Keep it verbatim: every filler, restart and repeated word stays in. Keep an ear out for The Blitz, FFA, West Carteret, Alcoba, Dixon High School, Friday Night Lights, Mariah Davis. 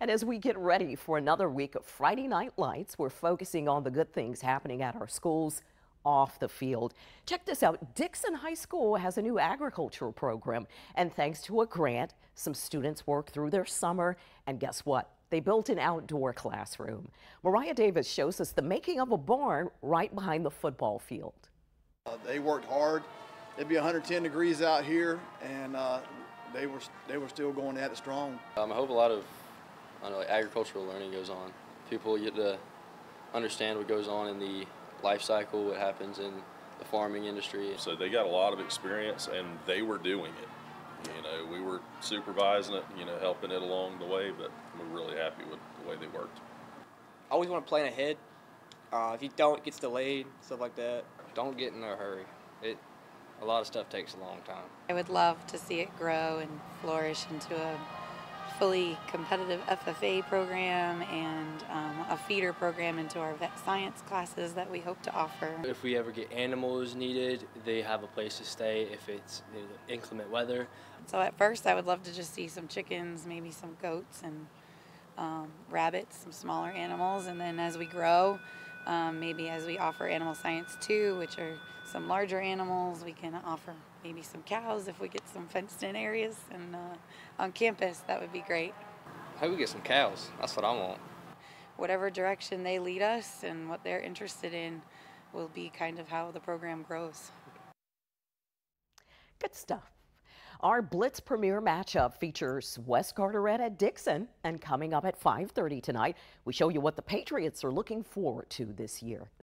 And as we get ready for another week of Friday Night Lights, we're focusing on the good things happening at our schools off the field. Check this out. Dixon High School has a new agricultural program, and thanks to a grant, some students work through their summer, and guess what? They built an outdoor classroom. Mariah Davis shows us the making of a barn right behind the football field. Uh, they worked hard. It'd be one hundred ten degrees out here, and uh, they were they were still going at it strong. Um, I hope a lot of I don't know, like agricultural learning goes on. People get to understand what goes on in the life cycle, what happens in the farming industry. So they got a lot of experience, and they were doing it. You know, we were supervising it, you know, helping it along the way, but we're really happy with the way they worked. I always want to plan ahead. Uh, if you don't, it gets delayed, stuff like that. Don't get in a hurry. It, a lot of stuff takes a long time. I would love to see it grow and flourish into a fully competitive F F A program and um, a feeder program into our vet science classes that we hope to offer. If we ever get animals needed, they have a place to stay if it's inclement weather. So at first I would love to just see some chickens, maybe some goats and um, rabbits, some smaller animals, and then as we grow, um, maybe as we offer animal science too, which are some larger animals, we can offer maybe some cows if we get some fenced-in areas and uh, on campus. That would be great. I hope we get some cows. That's what I want. Whatever direction they lead us and what they're interested in will be kind of how the program grows. Good stuff. Our Blitz premiere matchup features West Carteret at Dixon, and coming up at five thirty tonight, we show you what the Patriots are looking forward to this year.